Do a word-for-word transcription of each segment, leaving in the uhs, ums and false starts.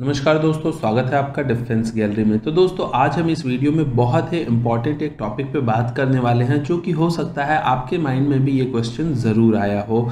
नमस्कार दोस्तों, स्वागत है आपका डिफेंस गैलरी में। तो दोस्तों आज हम इस वीडियो में बहुत ही इम्पॉर्टेंट एक टॉपिक पे बात करने वाले हैं, जो कि हो सकता है आपके माइंड में भी ये क्वेश्चन ज़रूर आया हो।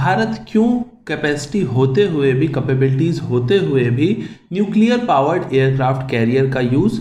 भारत क्यों कैपेसिटी होते हुए भी, कैपेबिलिटीज़ होते हुए भी न्यूक्लियर पावर्ड एयरक्राफ्ट कैरियर का यूज़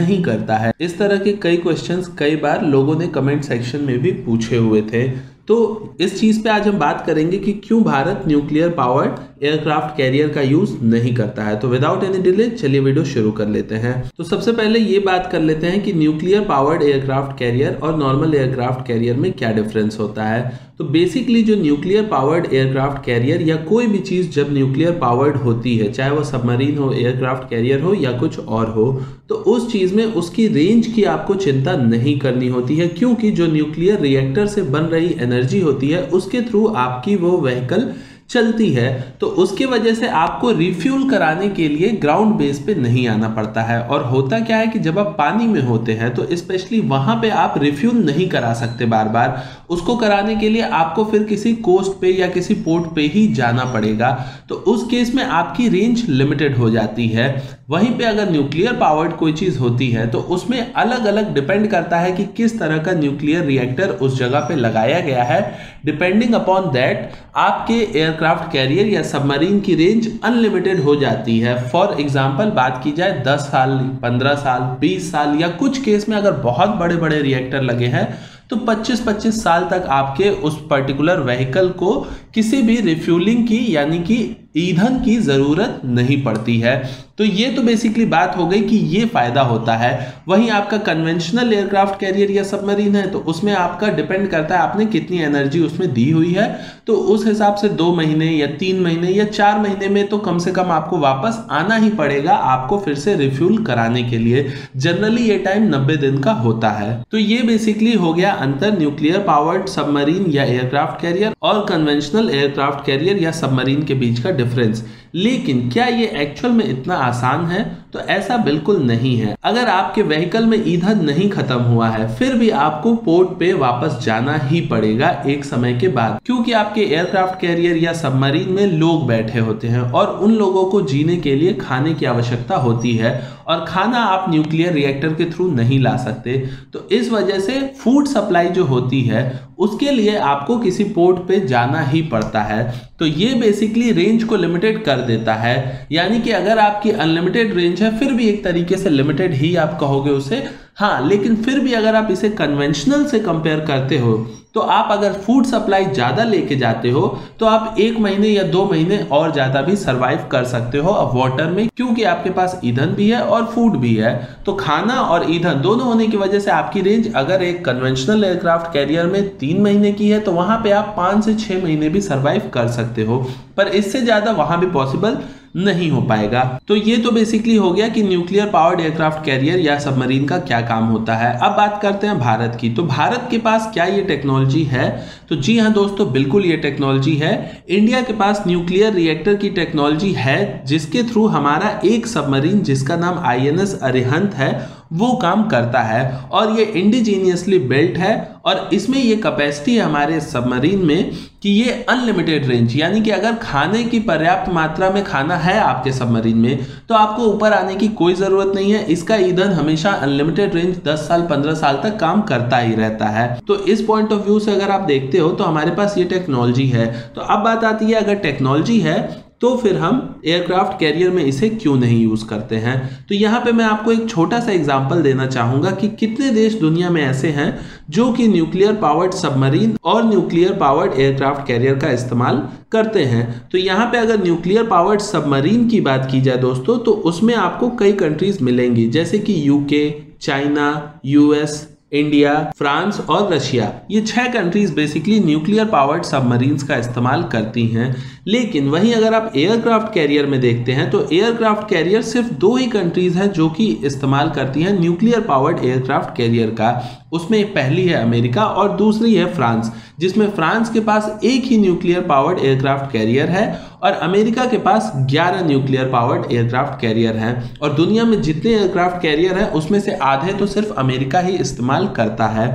नहीं करता है। इस तरह के कई क्वेश्चंस कई बार लोगों ने कमेंट सेक्शन में भी पूछे हुए थे। तो इस चीज़ पे आज हम बात करेंगे कि क्यों Bharat nuclear powered aircraft carrier का यूज़ नहीं करता है। तो विदाउट एनी डिले चलिए वीडियो शुरू कर लेते हैं। तो सबसे पहले ये बात कर लेते हैं कि न्यूक्लियर पावर्ड एयरक्राफ्ट कैरियर और नॉर्मल एयरक्राफ्ट कैरियर में क्या डिफरेंस होता है। तो बेसिकली जो न्यूक्लियर पावर्ड एयरक्राफ्ट कैरियर या कोई भी चीज़ जब न्यूक्लियर पावर्ड होती है, चाहे वो सबमरीन हो, एयरक्राफ्ट कैरियर हो या कुछ और हो, तो उस चीज़ में उसकी रेंज की आपको चिंता नहीं करनी होती है, क्योंकि जो न्यूक्लियर रिएक्टर से बन रही एनर्जी होती है उसके थ्रू आपकी वो व्हीकल चलती है। तो उसकी वजह से आपको रिफ्यूल कराने के लिए ग्राउंड बेस पे नहीं आना पड़ता है। और होता क्या है कि जब आप पानी में होते हैं तो स्पेशली वहाँ पे आप रिफ्यूल नहीं करा सकते बार बार। उसको कराने के लिए आपको फिर किसी कोस्ट पे या किसी पोर्ट पे ही जाना पड़ेगा। तो उस केस में आपकी रेंज लिमिटेड हो जाती है। वहीं पर अगर न्यूक्लियर पावर्ड कोई चीज़ होती है तो उसमें अलग अलग डिपेंड करता है कि किस तरह का न्यूक्लियर रिएक्टर उस जगह पर लगाया गया है। डिपेंडिंग अपॉन दैट आपके एयर क्राफ्ट कैरियर या सबमरीन की रेंज अनलिमिटेड हो जाती है। फॉर एग्जांपल बात की जाए दस साल, पंद्रह साल, बीस साल या कुछ केस में अगर बहुत बड़े बड़े रिएक्टर लगे हैं तो पच्चीस पच्चीस साल तक आपके उस पर्टिकुलर व्हीकल को किसी भी रिफ्यूलिंग की यानी कि ईंधन की ज़रूरत नहीं पड़ती है। तो ये तो बेसिकली बात हो गई कि ये फ़ायदा होता है। वहीं आपका कन्वेंशनल एयरक्राफ्ट कैरियर या सबमरीन है तो उसमें आपका डिपेंड करता है आपने कितनी एनर्जी उसमें दी हुई है। तो उस हिसाब से दो महीने या तीन महीने या चार महीने में तो कम से कम आपको वापस आना ही पड़ेगा आपको फिर से रिफ्यूल कराने के लिए। जनरली ये टाइम नब्बे दिन का होता है। तो ये बेसिकली हो गया अंतर न्यूक्लियर पावर्ड सबमरीन या एयरक्राफ्ट कैरियर और कन्वेंशनल एयरक्राफ्ट कैरियर या सबमरीन के बीच का डिफरेंस। लेकिन क्या ये एक्चुअल में इतना आसान है? तो ऐसा बिल्कुल नहीं है। अगर आपके व्हीकल में ईंधन नहीं खत्म हुआ है फिर भी आपको पोर्ट पे वापस जाना ही पड़ेगा एक समय के बाद, क्योंकि आपके एयरक्राफ्ट कैरियर या सबमरीन में लोग बैठे होते हैं और उन लोगों को जीने के लिए खाने की आवश्यकता होती है और खाना आप न्यूक्लियर रिएक्टर के थ्रू नहीं ला सकते। तो इस वजह से फूड सप्लाई जो होती है उसके लिए आपको किसी पोर्ट पे जाना ही पड़ता है। तो ये बेसिकली रेंज को लिमिटेड कर देता है। यानी कि अगर आपकी अनलिमिटेड रेंज है फिर भी एक तरीके से लिमिटेड ही आप कहोगे उसे, हाँ। लेकिन फिर भी अगर आप इसे कन्वेंशनल से कंपेयर करते हो तो आप अगर फूड सप्लाई ज़्यादा लेके जाते हो तो आप एक महीने या दो महीने और ज़्यादा भी सर्वाइव कर सकते हो अब वाटर में, क्योंकि आपके पास ईंधन भी है और फूड भी है। तो खाना और ईंधन दोनों होने की वजह से आपकी रेंज अगर एक कन्वेंशनल एयरक्राफ्ट कैरियर में तीन महीने की है तो वहाँ पे आप पाँच से छः महीने भी सर्वाइव कर सकते हो, पर इससे ज़्यादा वहाँ भी पॉसिबल नहीं हो पाएगा। तो ये तो बेसिकली हो गया कि न्यूक्लियर पावर्ड एयरक्राफ्ट कैरियर या सबमरीन का क्या काम होता है। अब बात करते हैं भारत की। तो भारत के पास क्या ये टेक्नोलॉजी है? तो जी हाँ दोस्तों, बिल्कुल ये टेक्नोलॉजी है। इंडिया के पास न्यूक्लियर रिएक्टर की टेक्नोलॉजी है जिसके थ्रू हमारा एक सबमरीन जिसका नाम आई एन एस अरिहंत है वो काम करता है और ये इंडिजीनियसली बिल्ट है। और इसमें ये कैपेसिटी है हमारे सबमरीन में कि ये अनलिमिटेड रेंज, यानी कि अगर खाने की पर्याप्त मात्रा में खाना है आपके सबमरीन में तो आपको ऊपर आने की कोई ज़रूरत नहीं है। इसका ईंधन हमेशा अनलिमिटेड रेंज दस साल पंद्रह साल तक काम करता ही रहता है। तो इस पॉइंट ऑफ व्यू से अगर आप देखते हो तो हमारे पास ये टेक्नोलॉजी है। तो अब बात आती है अगर टेक्नोलॉजी है तो फिर हम एयरक्राफ्ट कैरियर में इसे क्यों नहीं यूज़ करते हैं। तो यहाँ पे मैं आपको एक छोटा सा एग्जांपल देना चाहूँगा कि कितने देश दुनिया में ऐसे हैं जो कि न्यूक्लियर पावर्ड सबमरीन और न्यूक्लियर पावर्ड एयरक्राफ्ट कैरियर का इस्तेमाल करते हैं। तो यहाँ पे अगर न्यूक्लियर पावर्ड सबमरीन की बात की जाए दोस्तों तो उसमें आपको कई कंट्रीज़ मिलेंगी, जैसे कि UK, China, US, India, France और रशिया। ये छह countries basically nuclear powered submarines का इस्तेमाल करती हैं। लेकिन वहीं अगर आप एयरक्राफ्ट कैरियर में देखते हैं तो एयरक्राफ्ट कैरियर सिर्फ दो ही कंट्रीज़ हैं जो कि इस्तेमाल करती हैं न्यूक्लियर पावर्ड एयरक्राफ्ट कैरियर का। उसमें पहली है अमेरिका और दूसरी है फ्रांस, जिसमें फ्रांस के पास एक ही न्यूक्लियर पावर्ड एयरक्राफ्ट कैरियर है और अमेरिका के पास ग्यारह न्यूक्लियर पावर्ड एयरक्राफ्ट कैरियर हैं। और दुनिया में जितने एयरक्राफ्ट कैरियर हैं उसमें से आधे तो सिर्फ अमेरिका ही इस्तेमाल करता है।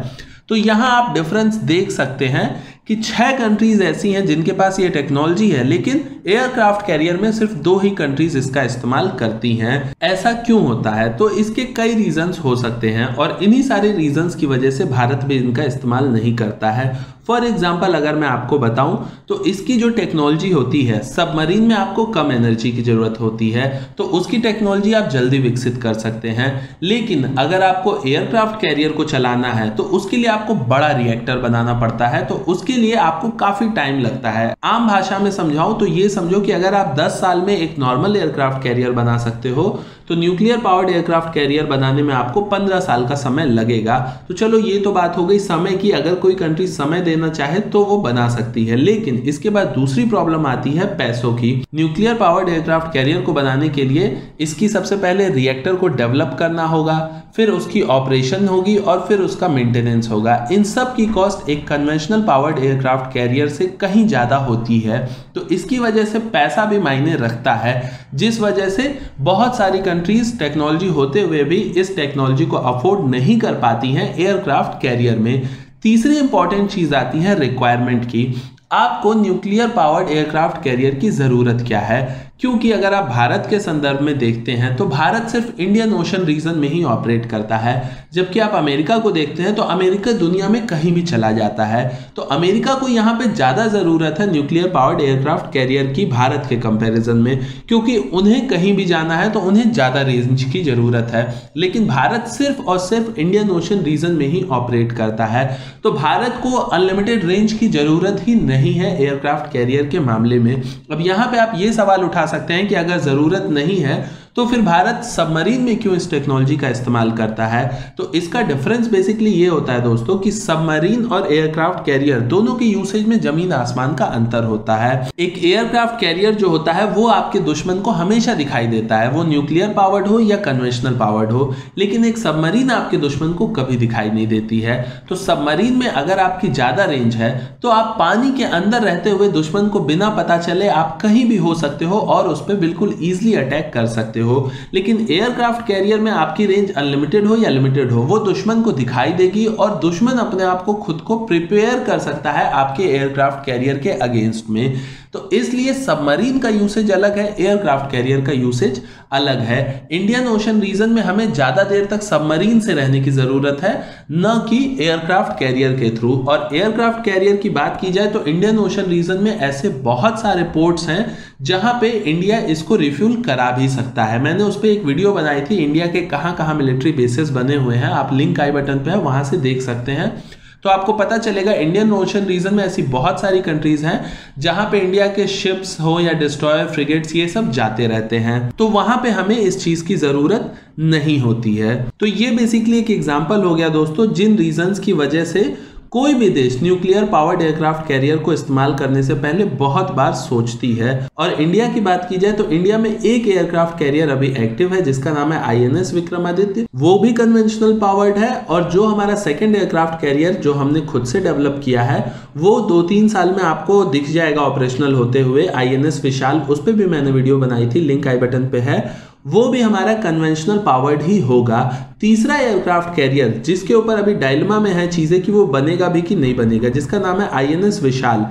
तो यहाँ आप डिफरेंस देख सकते हैं कि छह कंट्रीज़ ऐसी हैं जिनके पास ये टेक्नोलॉजी है लेकिन एयरक्राफ्ट कैरियर में सिर्फ दो ही कंट्रीज इसका इस्तेमाल करती हैं। ऐसा क्यों होता है? तो इसके कई रीजंस हो सकते हैं और इन्हीं सारे रीजंस की वजह से भारत भी इनका इस्तेमाल नहीं करता है। फॉर एग्जाम्पल अगर मैं आपको बताऊं तो इसकी जो टेक्नोलॉजी होती है, सबमरीन में आपको कम एनर्जी की ज़रूरत होती है तो उसकी टेक्नोलॉजी आप जल्दी विकसित कर सकते हैं, लेकिन अगर आपको एयरक्राफ्ट कैरियर को चलाना है तो उसके लिए आपको बड़ा रिएक्टर बनाना पड़ता है, तो उसके लिए आपको काफ़ी टाइम लगता है। आम भाषा में समझाऊँ तो ये समझो कि अगर आप दस साल में एक नॉर्मल एयरक्राफ्ट कैरियर बना सकते हो तो न्यूक्लियर पावर्ड एयरक्राफ्ट कैरियर बनाने में आपको पंद्रह साल का समय लगेगा। तो चलो ये तो बात हो गई समय की, अगर कोई कंट्री समय देना चाहे तो वो बना सकती है। लेकिन इसके बाद दूसरी प्रॉब्लम आती है पैसों की। न्यूक्लियर पावर्ड एयरक्राफ्ट कैरियर को बनाने के लिए इसकी सबसे पहले रिएक्टर को डेवलप करना होगा, फिर उसकी ऑपरेशन होगी और फिर उसका मेंटेनेंस होगा। इन सब की कॉस्ट एक कन्वेंशनल पावर्ड एयरक्राफ्ट कैरियर से कहीं ज़्यादा होती है, तो इसकी वजह से पैसा भी मायने रखता है, जिस वजह से बहुत सारी कंट्रीज टेक्नोलॉजी होते हुए भी इस टेक्नोलॉजी को अफोर्ड नहीं कर पाती हैं एयरक्राफ्ट कैरियर में। तीसरी इंपॉर्टेंट चीज़ आती है रिक्वायरमेंट की। आपको न्यूक्लियर पावर्ड एयरक्राफ्ट कैरियर की ज़रूरत क्या है? क्योंकि अगर आप भारत के संदर्भ में देखते हैं तो भारत सिर्फ इंडियन ओशन रीजन में ही ऑपरेट करता है, जबकि आप अमेरिका को देखते हैं तो अमेरिका दुनिया में कहीं भी चला जाता है। तो अमेरिका को यहाँ पे ज़्यादा ज़रूरत है न्यूक्लियर पावर्ड एयरक्राफ्ट कैरियर की भारत के कंपैरिजन में, क्योंकि उन्हें कहीं भी जाना है तो उन्हें ज़्यादा रेंज की ज़रूरत है। लेकिन भारत सिर्फ और सिर्फ इंडियन ओशन रीजन में ही ऑपरेट करता है, तो भारत को अनलिमिटेड रेंज की ज़रूरत ही नहीं है एयरक्राफ्ट कैरियर के मामले में। अब यहाँ पर आप ये सवाल उठा सकते हैं कि अगर जरूरत नहीं है तो फिर भारत सबमरीन में क्यों इस टेक्नोलॉजी का इस्तेमाल करता है? तो इसका डिफरेंस बेसिकली ये होता है दोस्तों कि सबमरीन और एयरक्राफ्ट कैरियर दोनों के यूसेज में जमीन आसमान का अंतर होता है। एक एयरक्राफ्ट कैरियर जो होता है वो आपके दुश्मन को हमेशा दिखाई देता है, वो न्यूक्लियर पावर्ड हो या कन्वेंशनल पावर्ड हो, लेकिन एक सबमरीन आपके दुश्मन को कभी दिखाई नहीं देती है। तो सबमरीन में अगर आपकी ज़्यादा रेंज है तो आप पानी के अंदर रहते हुए दुश्मन को बिना पता चले आप कहीं भी हो सकते हो और उस पर बिल्कुल ईजिली अटैक कर सकते हो हो। लेकिन एयरक्राफ्ट कैरियर में आपकी रेंज अनलिमिटेड हो या लिमिटेड हो, वो दुश्मन को दिखाई देगी और दुश्मन अपने आप को खुद को प्रिपेयर कर सकता है आपके एयरक्राफ्ट कैरियर के अगेंस्ट में। तो इसलिए सबमरीन का यूसेज अलग है, एयरक्राफ्ट कैरियर का यूसेज अलग है। इंडियन ओशन रीजन में हमें ज़्यादा देर तक सबमरीन से रहने की ज़रूरत है, न कि एयरक्राफ्ट कैरियर के थ्रू। और एयरक्राफ्ट कैरियर की बात की जाए तो इंडियन ओशन रीजन में ऐसे बहुत सारे पोर्ट्स हैं जहाँ पे इंडिया इसको रिफ्यूल करा भी सकता है। मैंने उस पर एक वीडियो बनाई थी, इंडिया के कहाँ कहाँ मिलिट्री बेसेस बने हुए हैं, आप लिंक आई बटन पे है वहाँ से देख सकते हैं, तो आपको पता चलेगा इंडियन ओशन रीजन में ऐसी बहुत सारी कंट्रीज हैं जहां पे इंडिया के शिप्स हो या डिस्ट्रॉयर फ्रिगेट्स ये सब जाते रहते हैं, तो वहां पे हमें इस चीज की जरूरत नहीं होती है। तो ये बेसिकली एक एग्जांपल हो गया दोस्तों जिन रीजंस की वजह से कोई भी देश न्यूक्लियर पावर्ड एयरक्राफ्ट कैरियर को इस्तेमाल करने से पहले बहुत बार सोचती है। और इंडिया की बात की जाए तो इंडिया में एक एयरक्राफ्ट कैरियर अभी एक्टिव है जिसका नाम है आईएनएस विक्रमादित्य, वो भी कन्वेंशनल पावर्ड है। और जो हमारा सेकंड एयरक्राफ्ट कैरियर जो हमने खुद से डेवलप किया है वो दो तीन साल में आपको दिख जाएगा ऑपरेशनल होते हुए, आईएनएस विशाल, उस पर भी मैंने वीडियो बनाई थी, लिंक आई बटन पे है, वो भी हमारा कन्वेंशनल पावर्ड ही होगा। तीसरा एयरक्राफ्ट कैरियर जिसके ऊपर अभी डायलमा में है चीज़ें कि वो बनेगा भी कि नहीं बनेगा, जिसका नाम है आईएनएस विशाल,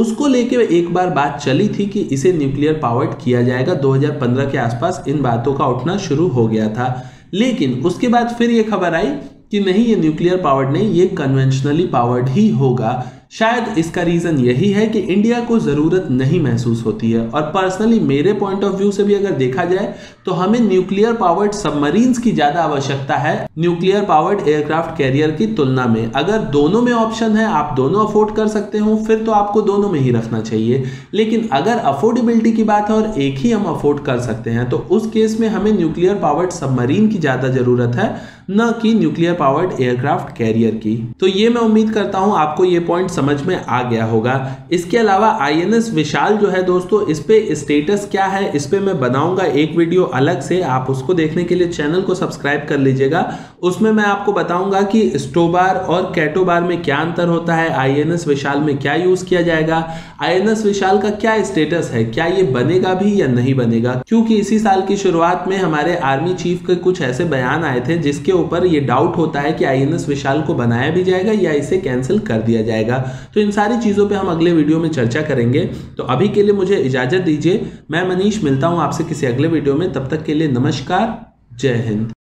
उसको लेके एक बार बात चली थी कि इसे न्यूक्लियर पावर्ड किया जाएगा। दो हज़ार पंद्रह के आसपास इन बातों का उठना शुरू हो गया था, लेकिन उसके बाद फिर ये खबर आई कि नहीं, ये न्यूक्लियर पावर्ड नहीं, ये कन्वेंशनली पावर्ड ही होगा। शायद इसका रीज़न यही है कि इंडिया को ज़रूरत नहीं महसूस होती है। और पर्सनली मेरे पॉइंट ऑफ व्यू से भी अगर देखा जाए तो हमें न्यूक्लियर पावर्ड सबमरीन्स की ज़्यादा आवश्यकता है न्यूक्लियर पावर्ड एयरक्राफ्ट कैरियर की तुलना में। अगर दोनों में ऑप्शन है, आप दोनों अफोर्ड कर सकते हो, फिर तो आपको दोनों में ही रखना चाहिए। लेकिन अगर अफोर्डेबिलिटी की बात है और एक ही हम अफोर्ड कर सकते हैं तो उस केस में हमें न्यूक्लियर पावर्ड सबमरीन की ज़्यादा ज़रूरत है, न कि न्यूक्लियर पावर्ड एयरक्राफ्ट कैरियर की। तो ये मैं उम्मीद करता हूँ आपको ये पॉइंट समझ में आ गया होगा। इसके अलावा आईएनएस विशाल जो है दोस्तों, इस पे स्टेटस क्या है इस पे मैं बनाऊंगा एक वीडियो अलग से, आप उसको देखने के लिए चैनल को सब्सक्राइब कर लीजिएगा। उसमें मैं आपको बताऊंगा कि स्टोबार और कैटोबार में क्या अंतर होता है, आईएनएस विशाल में क्या यूज़ किया जाएगा, आईएनएस विशाल का क्या स्टेटस है, क्या ये बनेगा भी या नहीं बनेगा। क्योंकि इसी साल की शुरुआत में हमारे आर्मी चीफ के कुछ ऐसे बयान आए थे जिसके ऊपर ये डाउट होता है कि आईएनएस विशाल को बनाया भी जाएगा या इसे कैंसिल कर दिया जाएगा। तो इन सारी चीज़ों पे हम अगले वीडियो में चर्चा करेंगे। तो अभी के लिए मुझे इजाज़त दीजिए, मैं मनीष मिलता हूँ आपसे किसी अगले वीडियो में। तब तक के लिए नमस्कार, जय हिंद।